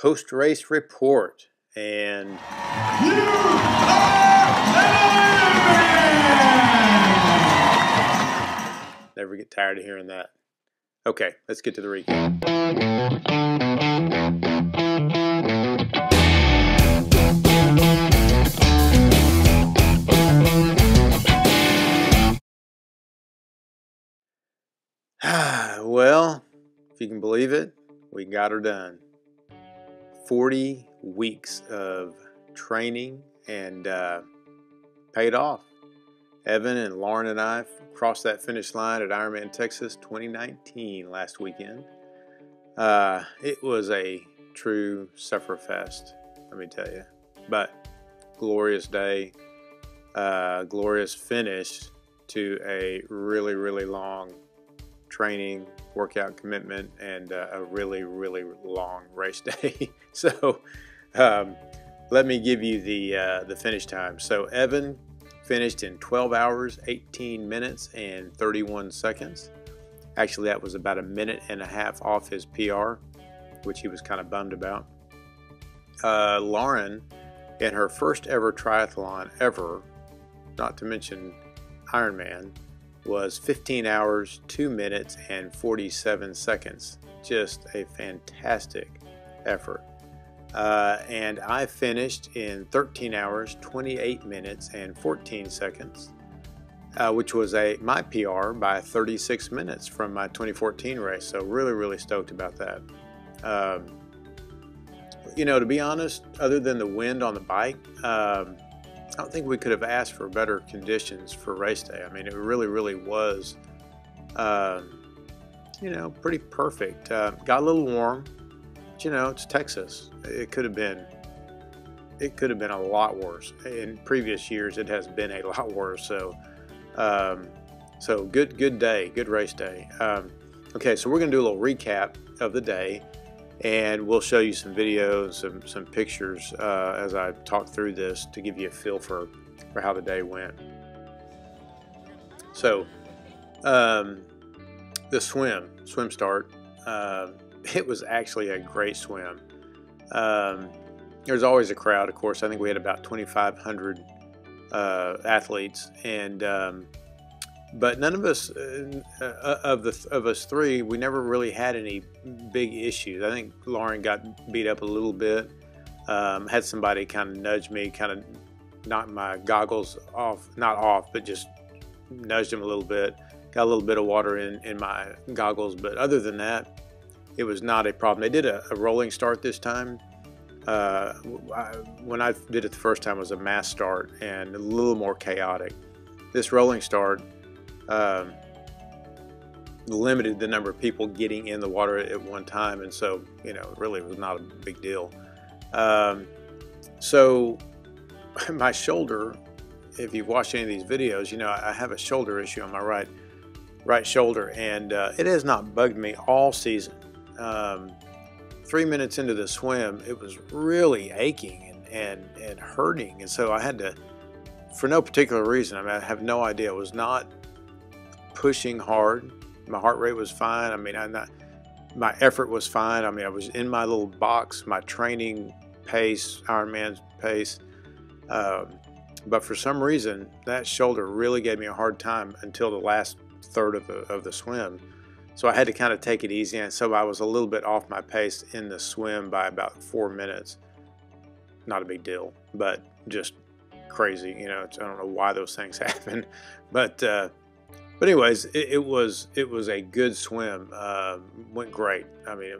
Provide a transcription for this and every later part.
post-race report. And you are never get tired of hearing that. Okay, let's get to the recap. Well, if you can believe it, we got her done. 40 weeks of training and paid off. Evan and Lauren and I crossed that finish line at Ironman Texas 2019 last weekend. It was a true sufferfest, let me tell you. But glorious day, glorious finish to a really, really long training, workout commitment, and a really, really long race day. So let me give you the finish time. So Evan finished in 12 hours, 18 minutes, and 31 seconds. Actually, that was about a minute and a half off his PR, which he was kind of bummed about. Lauren, in her first ever triathlon ever, not to mention Ironman, was 15 hours, 2 minutes, and 47 seconds. Just a fantastic effort. And I finished in 13 hours, 28 minutes, and 14 seconds, which was my PR by 36 minutes from my 2014 race. So really, really stoked about that. You know, to be honest, other than the wind on the bike, I don't think we could have asked for better conditions for race day. I mean, it really, really was, you know, pretty perfect. Got a little warm, but, you know, it's Texas. It could have been a lot worse. In previous years, it has been a lot worse. So, good day, good race day. Okay, so we're gonna do a little recap of the day, and we'll show you some videos, some pictures as I talk through this to give you a feel for how the day went. So the swim start, it was actually a great swim. There's always a crowd, of course. I think we had about 2,500 athletes, and but none of us, of us three, we never really had any big issues. I think Lauren got beat up a little bit. Had somebody kind of nudge me, kind of knocked my goggles off, not off, but just nudged him a little bit. Got a little bit of water in my goggles, but other than that, it was not a problem. They did a rolling start this time. When I did it the first time, it was a mass start and a little more chaotic. This rolling start limited the number of people getting in the water at one time, and so, you know, really it was not a big deal. So my shoulder, if you've watched any of these videos, you know I have a shoulder issue on my right shoulder, and it has not bugged me all season. 3 minutes into the swim, it was really aching and hurting, and so I had to, for no particular reason, I mean, I have no idea, it was not pushing hard. My heart rate was fine. I mean, my effort was fine. I mean, I was in my little box, my training pace, Ironman's pace. But for some reason, that shoulder really gave me a hard time until the last third of the swim. So I had to kind of take it easy. And so I was a little bit off my pace in the swim by about 4 minutes. Not a big deal, but just crazy. You know, I don't know why those things happen, but anyways, it was a good swim. Went great. I mean,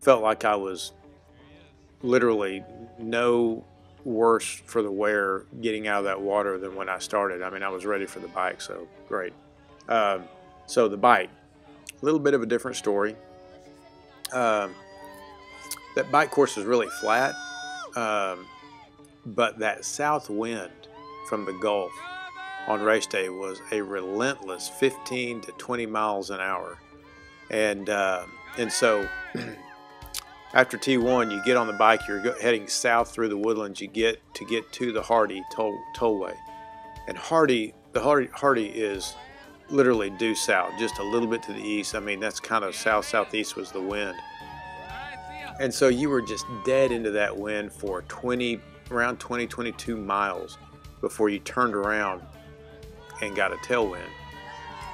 felt like I was literally no worse for the wear getting out of that water than when I started. I mean, I was ready for the bike, so great. So the bike, a little bit of a different story. That bike course is really flat, but that south wind from the Gulf on race day was a relentless 15 to 20 miles an hour. And so after T1, you get on the bike, you're heading south through the woodlands, you get to the Hardy tollway. And Hardy is literally due south, just a little bit to the east. I mean, that's kind of southeast was the wind. And so you were just dead into that wind for around 22 miles before you turned around and got a tailwind.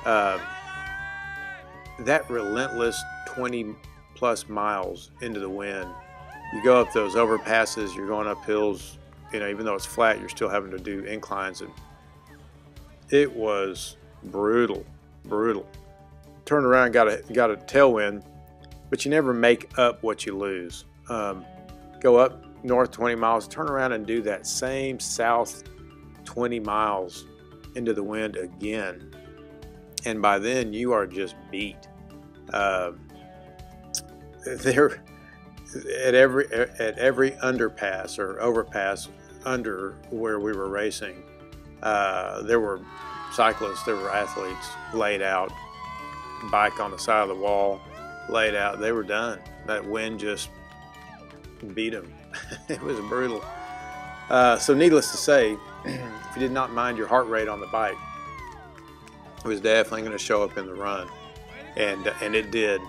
That relentless 20 plus miles into the wind, you go up those overpasses, you're going up hills, you know, even though it's flat, you're still having to do inclines. And it was brutal, brutal. Turned around, got a tailwind, but you never make up what you lose. Go up north 20 miles, turn around and do that same south 20 miles into the wind again. And by then you are just beat. There, at every underpass or overpass under where we were racing, there were cyclists, there were athletes laid out, bike on the side of the wall, laid out. They were done. That wind just beat them. It was brutal. So needless to say, if you did not mind your heart rate on the bike, it was definitely going to show up in the run, and it did.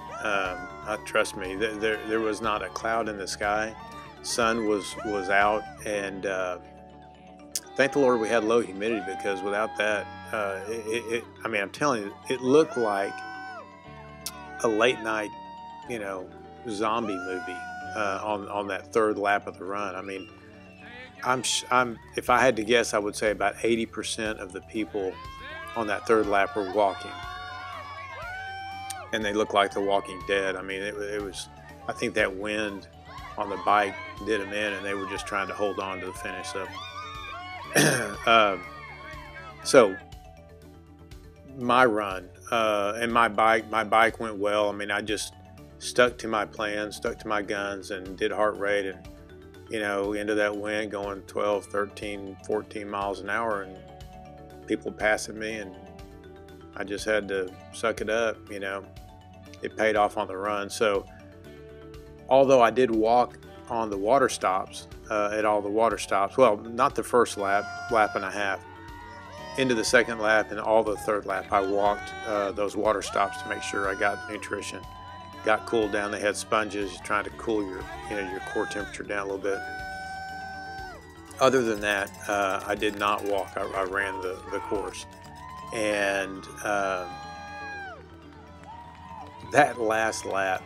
Trust me, there was not a cloud in the sky. Sun was out, and thank the Lord we had low humidity, because without that, I mean, I'm telling you, it looked like a late night, you know, zombie movie on that third lap of the run. I mean, if I had to guess, I would say about 80% of the people on that third lap were walking, and they looked like the Walking Dead. I mean, it was, I think that wind on the bike did them in, and they were just trying to hold on to the finish. So, so my run and my bike went well. I mean, I just stuck to my plan, stuck to my guns, and did heart rate, and, you know, into that wind going 12, 13, 14 miles an hour, and people passing me, and I just had to suck it up, you know. It paid off on the run. So although I did walk on the water stops, at all the water stops, well, not the first lap, lap and a half, into the second lap and all the third lap, I walked those water stops to make sure I got nutrition, got cooled down. They had sponges trying to cool your, you know, your core temperature down a little bit. Other than that, I did not walk. I ran the course. And that last lap,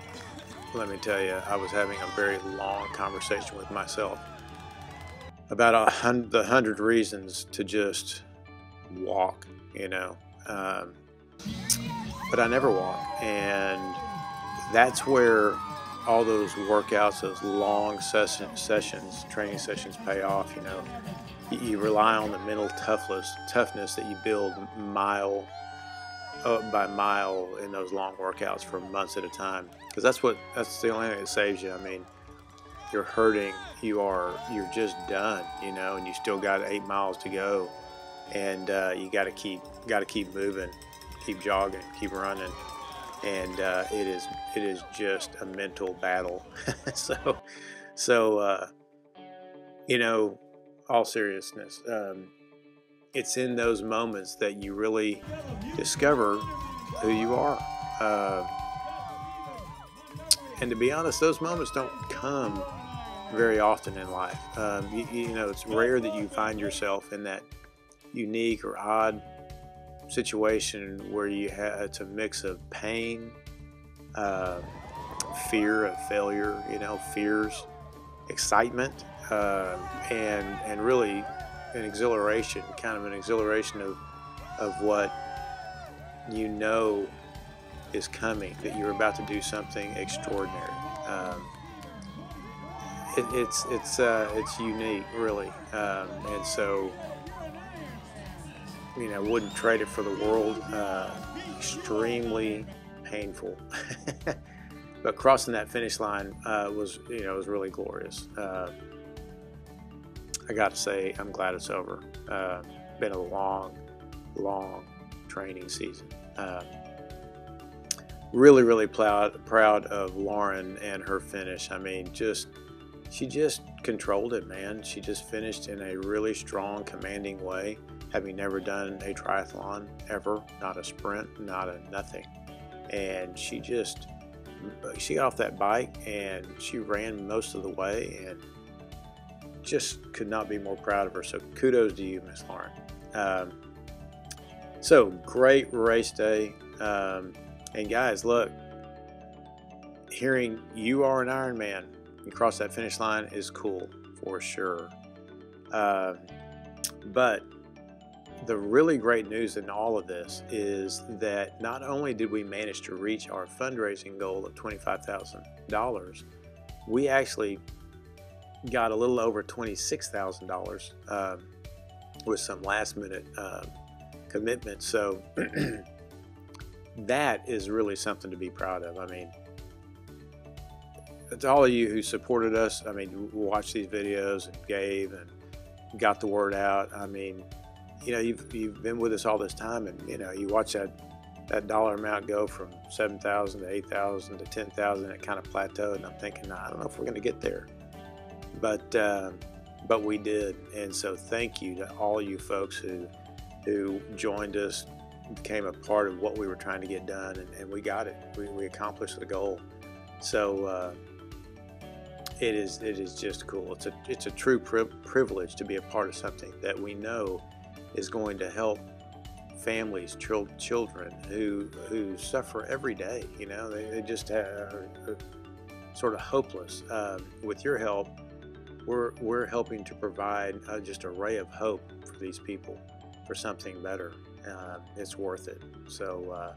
let me tell you, I was having a very long conversation with myself about the 100 reasons to just walk, you know. But I never walk. And that's where all those workouts, those long sessions, training sessions pay off, you know. You rely on the mental toughness that you build mile up by mile in those long workouts for months at a time, because that's the only thing that saves you. I mean, you're hurting, you're just done, you know, and you still got 8 miles to go, and you got to keep moving, keep jogging, keep running, and it is just a mental battle. so you know. All seriousness, it's in those moments that you really discover who you are. And to be honest, those moments don't come very often in life. You know, it's rare that you find yourself in that unique or odd situation where it's a mix of pain, fear of failure, you know, fears, excitement, and really an exhilaration, kind of an exhilaration of what you know is coming, that you're about to do something extraordinary. It's unique, really, and so, you know, wouldn't trade it for the world. Extremely painful. But crossing that finish line was, you know, was really glorious. I got to say, I'm glad it's over. Been a long, long training season. Really, really proud of Lauren and her finish. I mean, she just controlled it, man. She just finished in a really strong, commanding way, having never done a triathlon ever, not a sprint, not a nothing, and she just she got off that bike and she ran most of the way and just could not be more proud of her. So kudos to you, Miss Lauren. So great race day. And guys, look, hearing you are an Ironman and cross that finish line is cool for sure. But the really great news in all of this is that not only did we manage to reach our fundraising goal of $25,000, we actually got a little over $26,000 with some last minute commitments. So that is really something to be proud of. I mean, to all of you who supported us, I mean, watched these videos and gave and got the word out. I mean, you know, you've been with us all this time, and you know, you watch that dollar amount go from 7,000 to 8,000 to 10,000. It kind of plateaued, and I'm thinking, I don't know if we're going to get there, but we did. And so, thank you to all you folks who joined us, became a part of what we were trying to get done, and we got it. We accomplished the goal. So it is just cool. It's a true privilege to be a part of something that we know is going to help families, children who suffer every day. You know, they just are sort of hopeless. With your help, we're helping to provide just a ray of hope for these people, for something better. It's worth it. So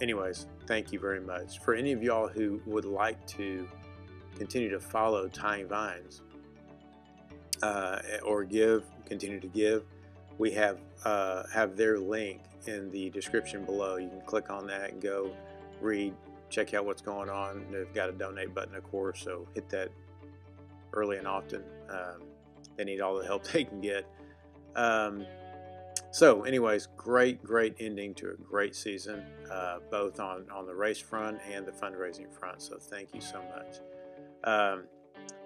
anyways, thank you very much. For any of y'all who would like to continue to follow Tying Vines, or continue to give, we have their link in the description below. You can click on that and go read, check out what's going on. They've got a donate button, of course, so hit that early and often. They need all the help they can get. So anyways, great ending to a great season, both on the race front and the fundraising front, so thank you so much.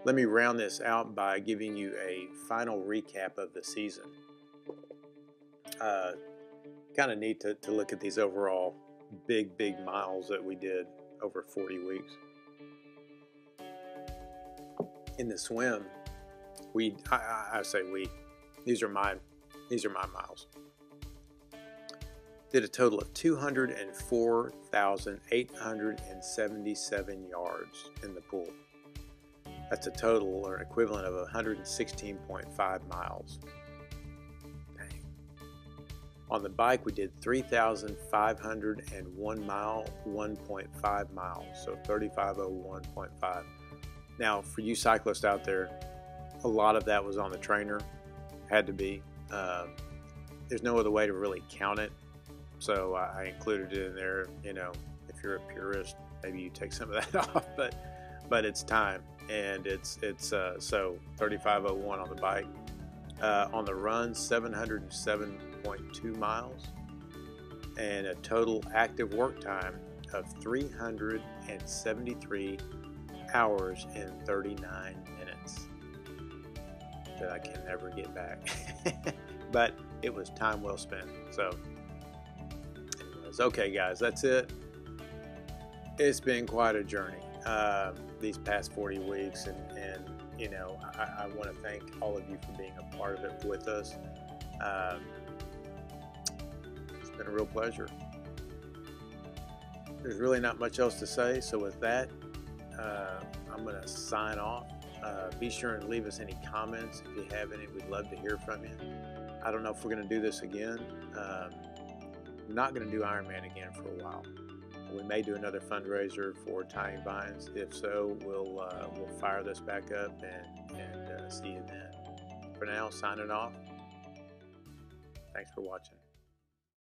Let me round this out by giving you a final recap of the season. Kind of neat to look at these overall big miles that we did over 40 weeks. In the swim, I say we, these are my miles. Did a total of 204,877 yards in the pool. That's a total or an equivalent of 116.5 miles. Dang. On the bike, we did 3,501 mile, 1.5 miles, so 3,501.5. Now, for you cyclists out there, a lot of that was on the trainer, had to be. There's no other way to really count it, so I included it in there. You know, if you're a purist, maybe you take some of that off, but it's time. And it's so 3501 on the bike. On the run, 707.2 miles and a total active work time of 373 hours and 39 minutes that I can never get back. But it was time well spent. So anyways, okay guys, that's it. It's been quite a journey these past 40 weeks, and you know, I want to thank all of you for being a part of it with us. It's been a real pleasure. There's really not much else to say, so with that, I'm going to sign off. Be sure and leave us any comments if you have any. We'd love to hear from you. I don't know if we're going to do this again. I'm not going to do Ironman again for a while. We may do another fundraiser for Tying Vines. If so, we'll fire this back up and see you then. For now, signing off. Thanks for watching.